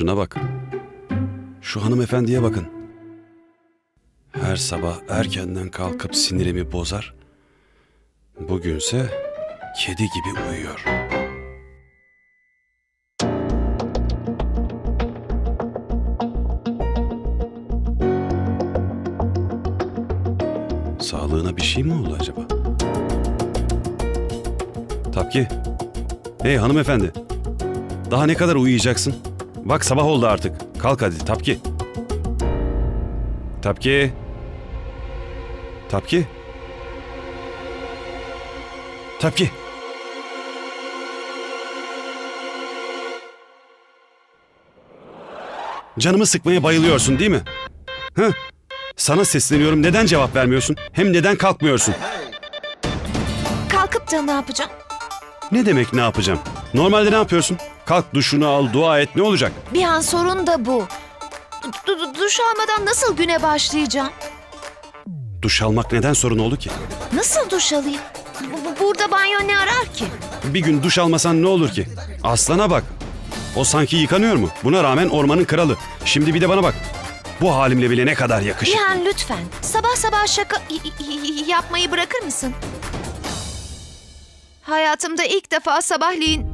Şuna bak. Şu hanımefendiye bakın. Her sabah erkenden kalkıp sinirimi bozar. Bugünse kedi gibi uyuyor. Sağlığına bir şey mi oldu acaba? Tapki. Hey hanımefendi. Daha ne kadar uyuyacaksın? Bak sabah oldu artık. Kalk hadi Tapki. Tapki. Tapki. Tapki. Canımı sıkmaya bayılıyorsun değil mi? Hı? Sana sesleniyorum. Neden cevap vermiyorsun? Hem neden kalkmıyorsun? Kalkıp da ne yapacağım? Ne demek ne yapacağım? Normalde ne yapıyorsun? Kalk duşunu al, dua et, ne olacak? Bihaan, sorun da bu. Duş almadan nasıl güne başlayacağım? Duş almak neden sorun oldu ki? Nasıl duş alayım? Burada banyo ne arar ki? Bir gün duş almasan ne olur ki? Aslana bak. O sanki yıkanıyor mu? Buna rağmen ormanın kralı. Şimdi bir de bana bak. Bu halimle bile ne kadar yakışır. Bihaan lütfen. Sabah sabah şaka yapmayı bırakır mısın? Hayatımda ilk defa sabahleyin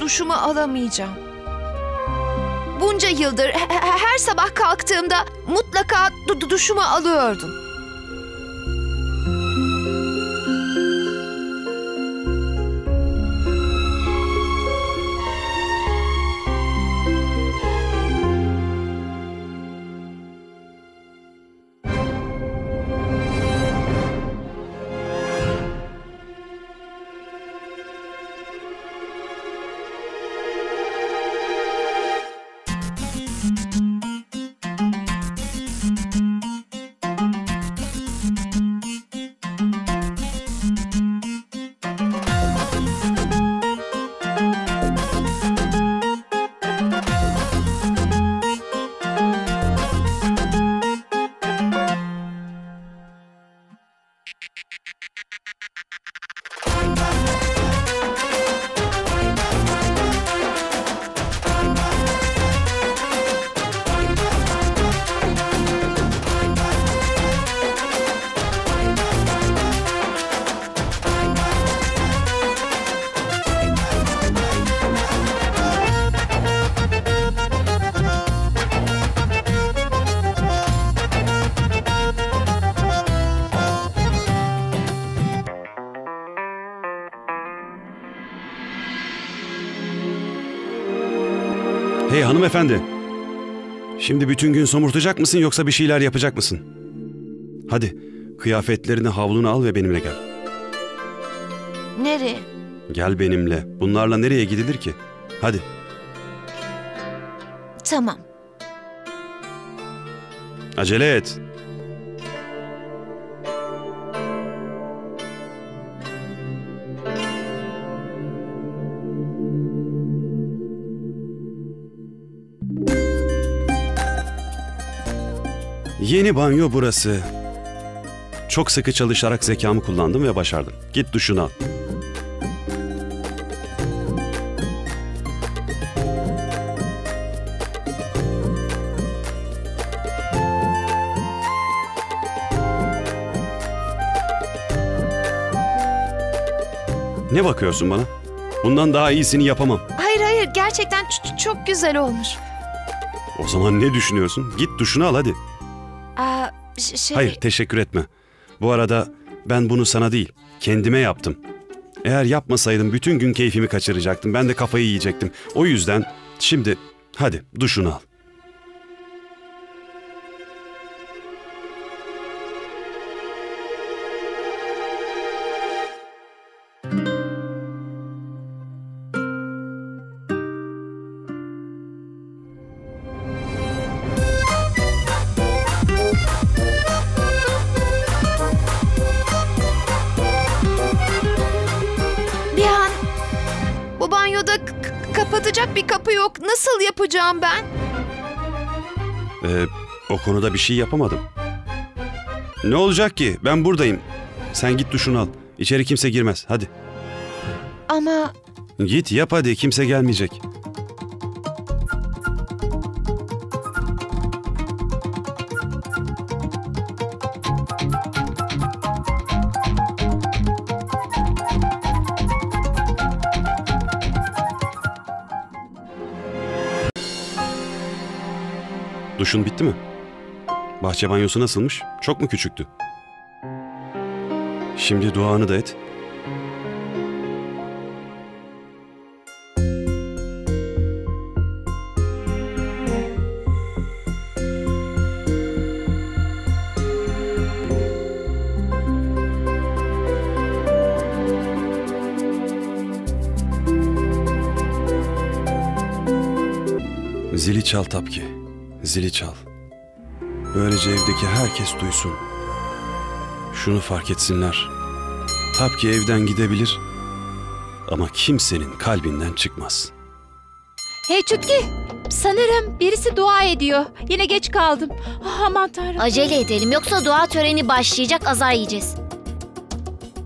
duşumu alamayacağım. Bunca yıldır her sabah kalktığımda mutlaka duşumu alıyordum. Hey hanımefendi, şimdi bütün gün somurtacak mısın yoksa bir şeyler yapacak mısın? Hadi kıyafetlerini, havlunu al ve benimle gel. Nereye? Gel benimle. Bunlarla nereye gidilir ki? Hadi. Tamam. Acele et. Yeni banyo burası. Çok sıkı çalışarak zekamı kullandım ve başardım. Git duşunu al. Ne bakıyorsun bana? Bundan daha iyisini yapamam. Hayır hayır, gerçekten çok güzel olmuş. O zaman ne düşünüyorsun? Git duşunu al hadi. Hayır, teşekkür etme. Bu arada ben bunu sana değil, kendime yaptım. Eğer yapmasaydım bütün gün keyfimi kaçıracaktım. Ben de kafayı yiyecektim. O yüzden şimdi hadi duşunu al. Kapatacak bir kapı yok. Nasıl yapacağım ben? O konuda bir şey yapamadım. Ne olacak ki? Ben buradayım. Sen git duşunu al. İçeri kimse girmez. Hadi. Ama... Git yap hadi. Kimse gelmeyecek. Duşun bitti mi? Bahçe banyosu nasılmış? Çok mu küçüktü? Şimdi duanı da et. Zili çal Tapki, zili çal. Böylece evdeki herkes duysun. Şunu fark etsinler. Tapki evden gidebilir ama kimsenin kalbinden çıkmaz. Hey Çukki, sanırım birisi dua ediyor. Yine geç kaldım. Oh, aman Tanrım. Acele edelim yoksa dua töreni başlayacak, azar yiyeceğiz.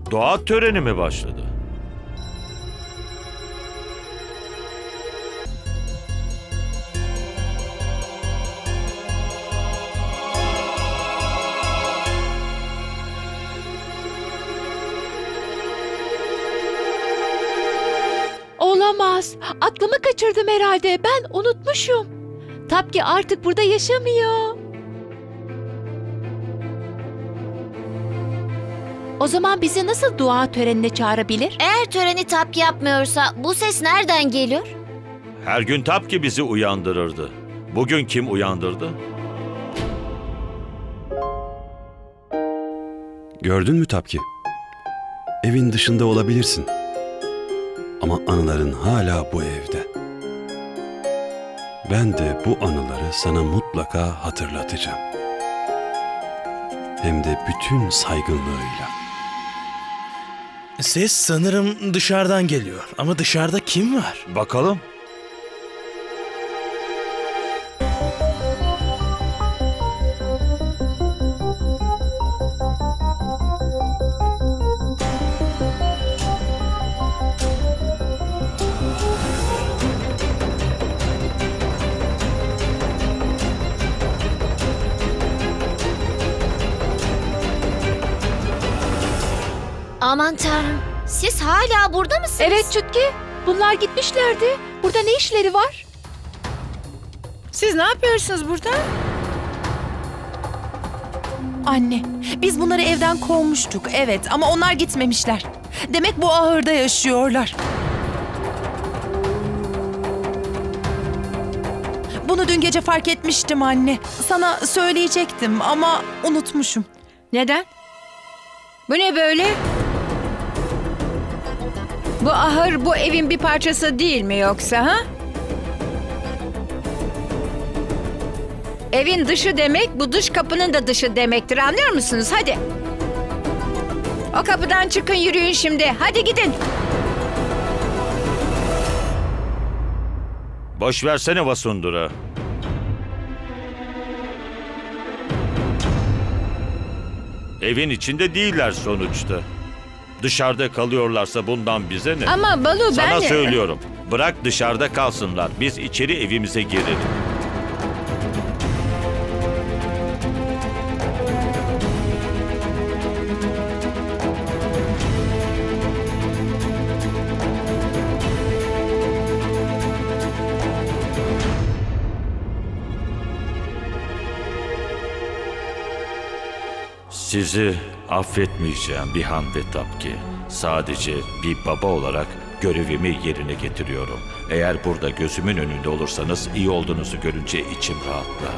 Dua töreni mi başladı? Olamaz. Aklımı kaçırdım herhalde. Ben unutmuşum. Tapki artık burada yaşamıyor. O zaman bizi nasıl dua törenine çağırabilir? Eğer töreni Tapki yapmıyorsa bu ses nereden geliyor? Her gün Tapki bizi uyandırırdı. Bugün kim uyandırdı? Gördün mü Tapki? Evin dışında olabilirsin. Ama anıların hala bu evde. Ben de bu anıları sana mutlaka hatırlatacağım. Hem de bütün saygınlığıyla. Ses sanırım dışarıdan geliyor. Ama dışarıda kim var? Bakalım. Aman Tanrım, siz hala burada mısınız? Evet Çukki, bunlar gitmişlerdi. Burada ne işleri var? Siz ne yapıyorsunuz burada? Anne, biz bunları evden kovmuştuk, evet, ama onlar gitmemişler. Demek bu ahırda yaşıyorlar. Bunu dün gece fark etmiştim anne. Sana söyleyecektim ama unutmuşum. Neden? Bu ne böyle? Bu ahır bu evin bir parçası değil mi yoksa ha? Evin dışı demek bu dış kapının da dışı demektir, anlıyor musunuz? Hadi. O kapıdan çıkın, yürüyün şimdi. Hadi gidin. Boş versene Vasundhara. Evin içinde değiller sonuçta. Dışarıda kalıyorlarsa bundan bize ne? Ama Balu sana ben... Sana söylüyorum. Bırak dışarıda kalsınlar. Biz içeri evimize girelim. Sizi affetmeyeceğim Bihaan ve Tapki. Sadece bir baba olarak görevimi yerine getiriyorum. Eğer burada gözümün önünde olursanız iyi olduğunuzu görünce içim rahatlar.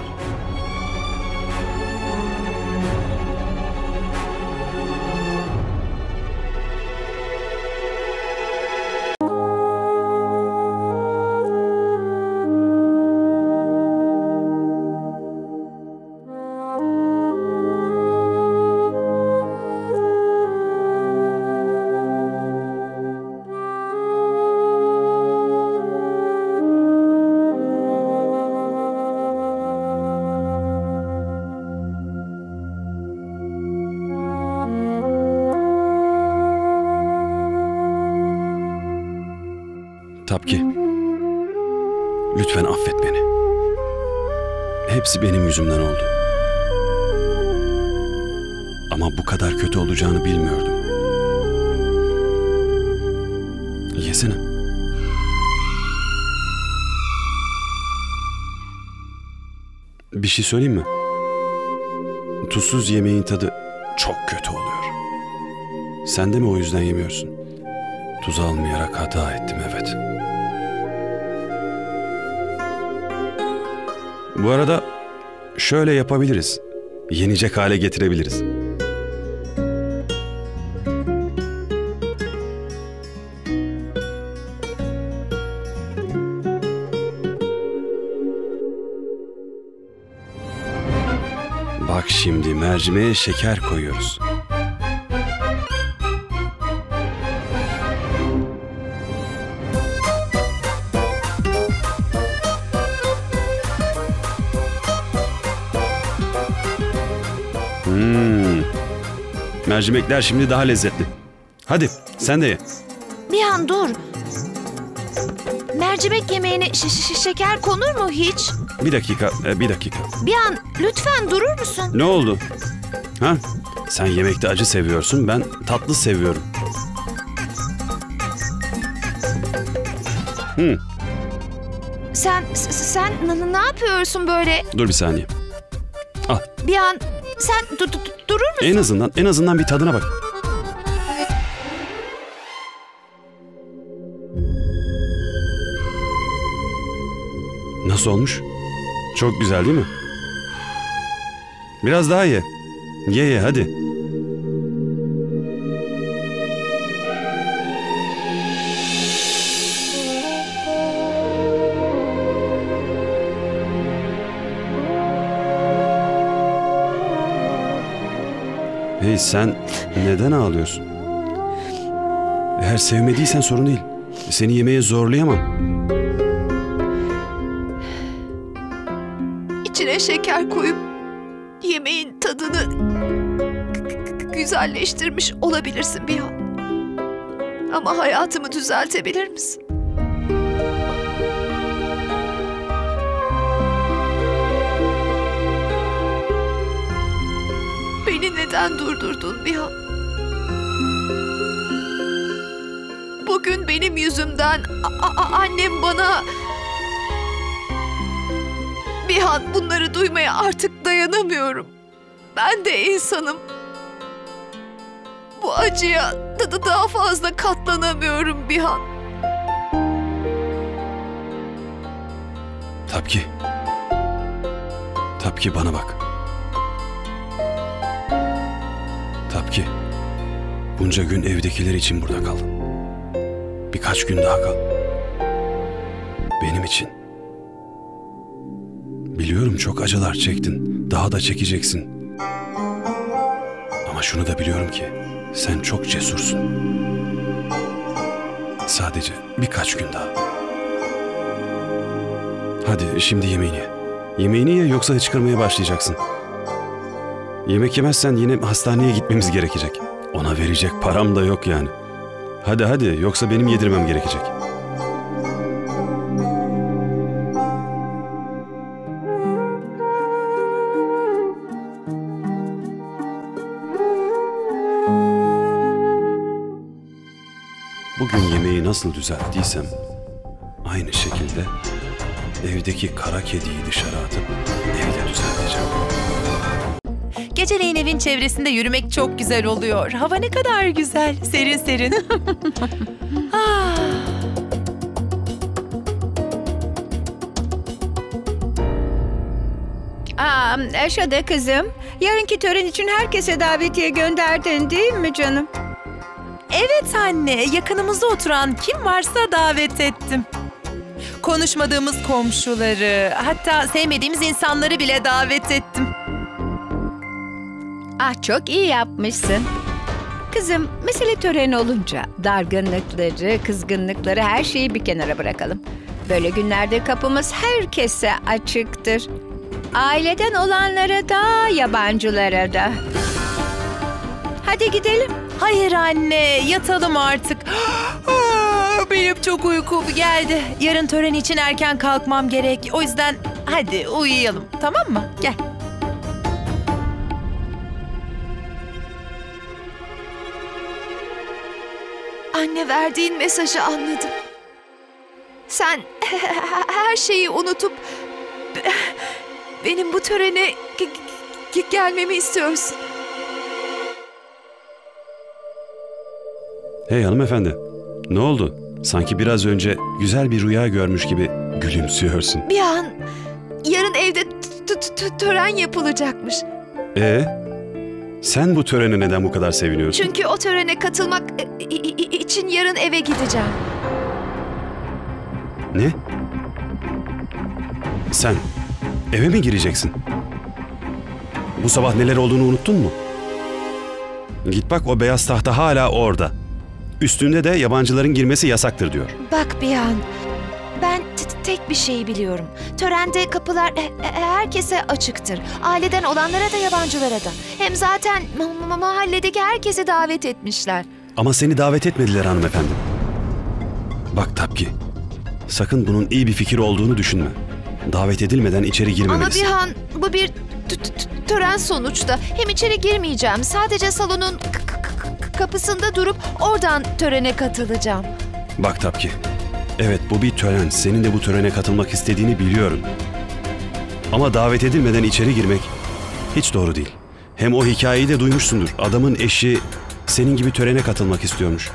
Tapki, lütfen affet beni. Hepsi benim yüzümden oldu. Ama bu kadar kötü olacağını bilmiyordum. Yesene. Bir şey söyleyeyim mi? Tuzsuz yemeğin tadı çok kötü oluyor. Sen de mi o yüzden yemiyorsun? Tuz almayarak hata ettim, evet. Bu arada şöyle yapabiliriz. Yenecek hale getirebiliriz. Bak şimdi mercimeğe şeker koyuyoruz. Mercimekler şimdi daha lezzetli. Hadi sen de ye. Bihaan dur. Mercimek yemeğine şeker konur mu hiç? Bir dakika. Bihaan lütfen durur musun? Ne oldu? Ha? Sen yemekte acı seviyorsun, ben tatlı seviyorum. Sen ne yapıyorsun böyle? Dur bir saniye. Al. Bihaan sen durur musun? En azından bir tadına bak. Nasıl olmuş? Çok güzel değil mi? Biraz daha ye. Ye hadi. Hey sen neden ağlıyorsun? Eğer sevmediysen sorun değil. Seni yemeğe zorlayamam. İçine şeker koyup yemeğin tadını güzelleştirmiş olabilirsin Bihaan. Ama hayatımı düzeltebilir misin? Beni neden durdurdun Bihaan? Bugün benim yüzümden annem bana... Bihaan bunları duymaya artık dayanamıyorum. Ben de insanım. Bu acıya daha fazla katlanamıyorum Bihaan. Tapki bana bak. Tapki, bunca gün evdekiler için burada kaldın. Birkaç gün daha kal. Benim için. Biliyorum çok acılar çektin, daha da çekeceksin. Ama şunu da biliyorum ki sen çok cesursun. Sadece birkaç gün daha. Hadi şimdi yemeğini ye. Yemeğini ye, yoksa hıçkırmaya başlayacaksın. Yemek yemezsen yine hastaneye gitmemiz gerekecek. Ona verecek param da yok yani. Hadi yoksa benim yedirmem gerekecek. Bugün yemeği nasıl düzelttiysem aynı şekilde evdeki kara kediyi dışarı atıp evde düzelteceğim. Geceleyin evin çevresinde yürümek çok güzel oluyor. Hava ne kadar güzel. Serin serin. Şada kızım, yarınki tören için herkese davetiye gönderdin değil mi canım? Evet anne, yakınımızda oturan kim varsa davet ettim. Konuşmadığımız komşuları, hatta sevmediğimiz insanları bile davet ettim. Ah, çok iyi yapmışsın. Kızım, mesele tören olunca dargınlıkları, kızgınlıkları, her şeyi bir kenara bırakalım. Böyle günlerde kapımız herkese açıktır. Aileden olanlara da, yabancılara da. Hadi gidelim. Hayır anne, yatalım artık. Benim çok uykum geldi. Yarın tören için erken kalkmam gerek. O yüzden hadi uyuyalım, tamam mı? Gel. Anne, verdiğin mesajı anladım. Sen her şeyi unutup benim bu törene gelmemi istiyorsun. Hey hanımefendi, ne oldu? Sanki biraz önce güzel bir rüya görmüş gibi gülümsüyorsun. Bir an, yarın evde tören yapılacakmış. Sen bu törene neden bu kadar seviniyorsun? Çünkü o törene katılmak için yarın eve gideceğim. Ne? Sen eve mi gireceksin? Bu sabah neler olduğunu unuttun mu? Git bak, o beyaz tahta hala orada. Üstünde de yabancıların girmesi yasaktır diyor. Bak Bihaan, ben tek bir şeyi biliyorum. Törende kapılar herkese açıktır. Aileden olanlara da yabancılara da. Hem zaten mahalledeki herkese davet etmişler. Ama seni davet etmediler hanımefendi. Bak Tapki, sakın bunun iyi bir fikir olduğunu düşünme. Davet edilmeden içeri girmemelisin. Ama Bihaan, bu bir tören sonuçta. Hem içeri girmeyeceğim. Sadece salonun kapısında durup oradan törene katılacağım. Bak Tapki, evet bu bir tören. Senin de bu törene katılmak istediğini biliyorum. Ama davet edilmeden içeri girmek hiç doğru değil. Hem o hikayeyi de duymuşsundur. Adamın eşi senin gibi törene katılmak istiyormuş.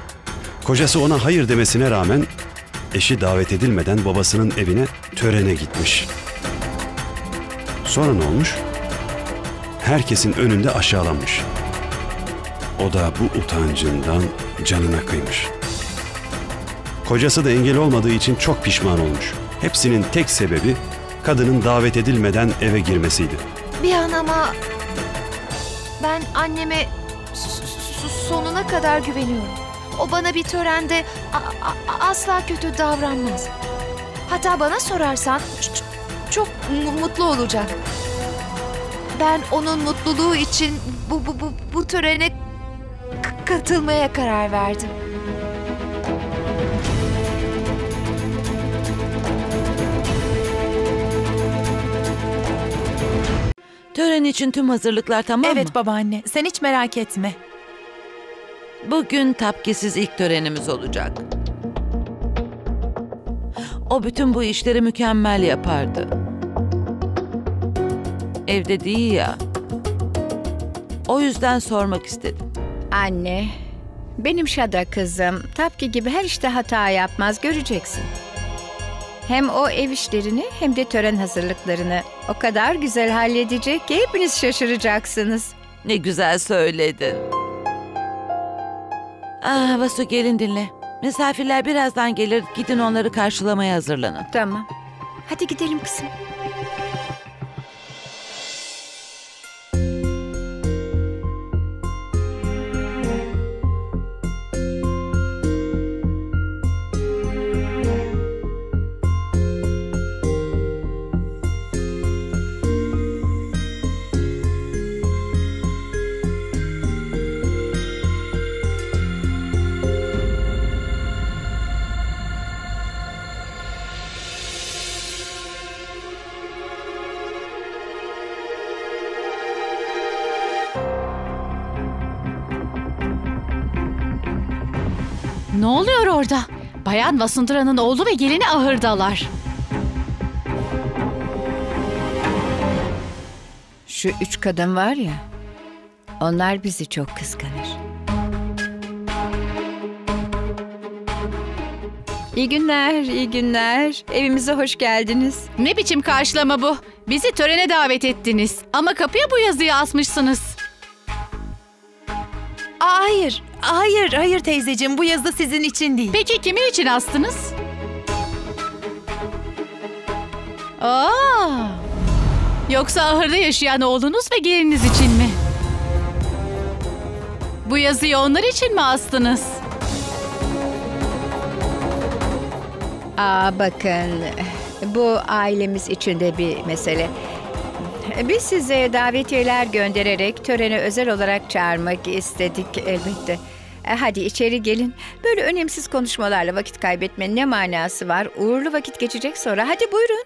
Kocası ona hayır demesine rağmen eşi davet edilmeden babasının evine törene gitmiş. Sonra ne olmuş? Herkesin önünde aşağılanmış. O da bu utancından canına kıymış. Kocası da engel olmadığı için çok pişman olmuş. Hepsinin tek sebebi kadının davet edilmeden eve girmesiydi. Bihaan, ama ben anneme sonuna kadar güveniyorum. O bana bir törende asla kötü davranmaz. Hatta bana sorarsan çok mutlu olacak. Ben onun mutluluğu için bu törene katılmaya karar verdim. Tören için tüm hazırlıklar tamam mı? Evet babaanne, sen hiç merak etme. Bugün Tapki'siz ilk törenimiz olacak. O bütün bu işleri mükemmel yapardı. Evde değil ya. O yüzden sormak istedim. Anne, benim Şada kızım Tapki gibi her işte hata yapmaz, göreceksin. Hem o ev işlerini hem de tören hazırlıklarını o kadar güzel halledecek ki hepiniz şaşıracaksınız. Ne güzel söyledin. Vasu, gelin dinle. Misafirler birazdan gelir, gidin onları karşılamaya hazırlanın. Tamam. Hadi gidelim kızım. Ne oluyor orada? Bayan Vasundhara'nın oğlu ve gelini ahırdalar. Şu üç kadın var ya, onlar bizi çok kıskanır. İyi günler, iyi günler. Evimize hoş geldiniz. Ne biçim karşılama bu? Bizi törene davet ettiniz. Ama kapıya bu yazıyı asmışsınız. Hayır. Hayır teyzeciğim, bu yazı sizin için değil. Peki kimin için astınız? Yoksa ahırda yaşayan oğlunuz ve geliniz için mi? Bu yazıyı onlar için mi astınız? Bakın, bu ailemiz içinde bir mesele. Biz size davetiyeler göndererek törene özel olarak çağırmak istedik elbette. Hadi içeri gelin. Böyle önemsiz konuşmalarla vakit kaybetmenin ne manası var? Uğurlu vakit geçecek sonra. Hadi buyurun.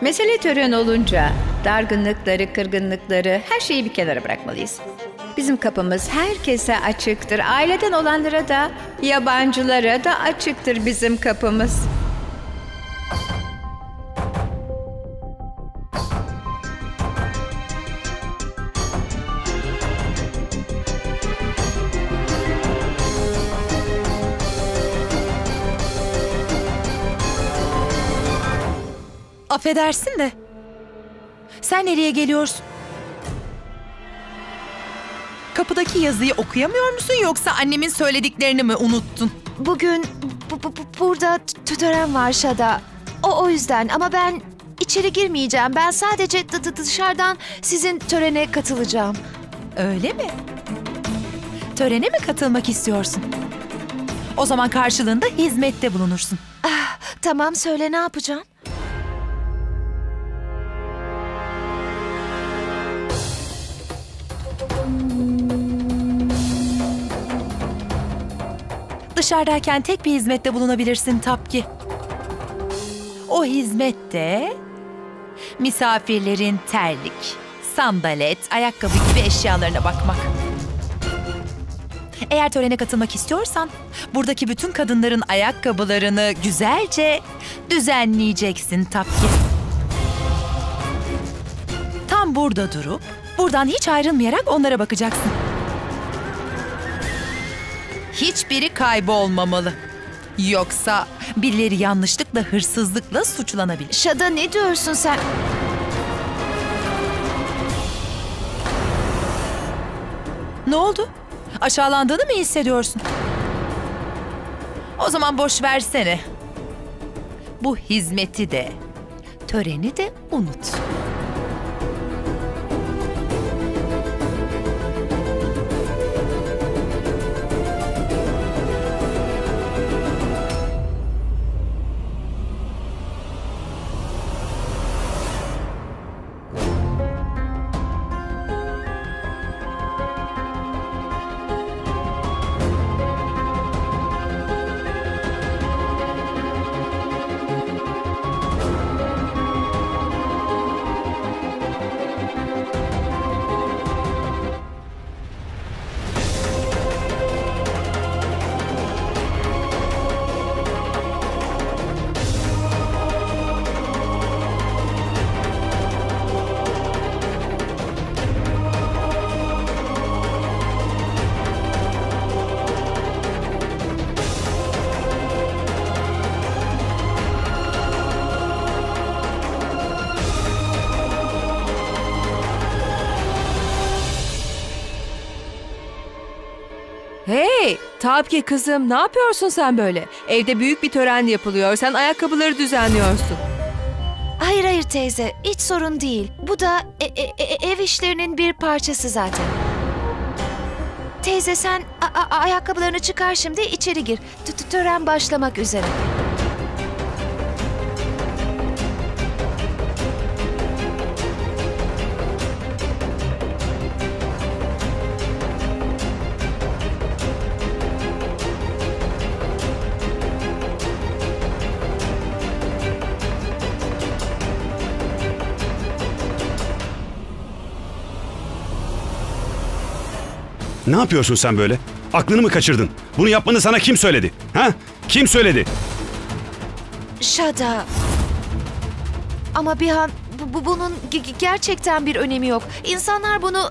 Mesele tören olunca dargınlıkları, kırgınlıkları, her şeyi bir kenara bırakmalıyız. Bizim kapımız herkese açıktır. Aileden olanlara da, yabancılara da açıktır bizim kapımız. Affedersin de. Sen nereye geliyorsun? Kapıdaki yazıyı okuyamıyor musun yoksa annemin söylediklerini mi unuttun? Bugün burada tören var Şada. O yüzden ama ben içeri girmeyeceğim. Ben sadece dışarıdan sizin törene katılacağım. Öyle mi? Törene mi katılmak istiyorsun? O zaman karşılığında hizmette bulunursun. Ah, tamam söyle ne yapacağım? Dışarıdayken tek bir hizmette bulunabilirsin Tapki. O hizmet de misafirlerin terlik, sandalet, ayakkabı gibi eşyalarına bakmak. Eğer törene katılmak istiyorsan buradaki bütün kadınların ayakkabılarını güzelce düzenleyeceksin Tapki. Tam burada durup buradan hiç ayrılmayarak onlara bakacaksın. Hiçbiri kaybolmamalı. Yoksa birileri yanlışlıkla, hırsızlıkla suçlanabilir. Şada ne diyorsun sen? Ne oldu? Aşağılandığını mı hissediyorsun? O zaman boş versene. Bu hizmeti de, töreni de unut. Hey, Tapki kızım, ne yapıyorsun sen böyle? Evde büyük bir tören yapılıyor, sen ayakkabıları düzenliyorsun. Hayır teyze, hiç sorun değil. Bu da ev işlerinin bir parçası zaten. Teyze sen ayakkabılarını çıkar şimdi, içeri gir. Tören başlamak üzere. Ne yapıyorsun sen böyle? Aklını mı kaçırdın? Bunu yapmanı sana kim söyledi? Ha? Kim söyledi? Şada. Ama Bihaan, bunun gerçekten bir önemi yok. İnsanlar bunu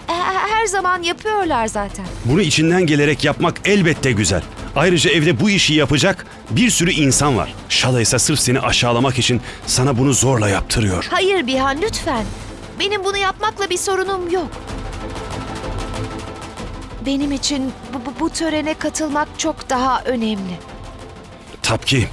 her zaman yapıyorlar zaten. Bunu içinden gelerek yapmak elbette güzel. Ayrıca evde bu işi yapacak bir sürü insan var. Şada ise sırf seni aşağılamak için sana bunu zorla yaptırıyor. Hayır Bihaan, lütfen. Benim bunu yapmakla bir sorunum yok. Benim için bu törene katılmak çok daha önemli. Tapki.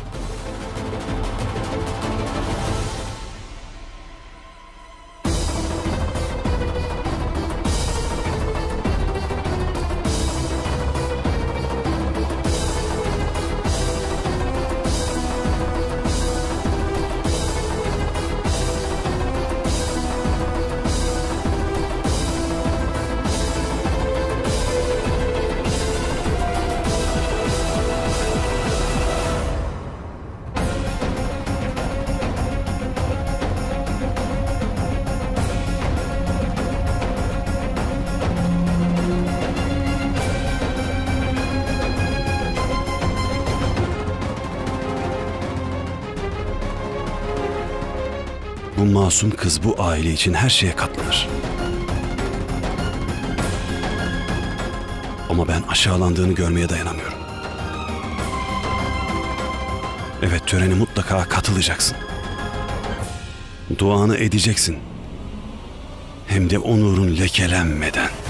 Bu masum kız bu aile için her şeye katlanır. Ama ben aşağılandığını görmeye dayanamıyorum. Evet, törene mutlaka katılacaksın. Duanı edeceksin. Hem de onurun lekelenmeden.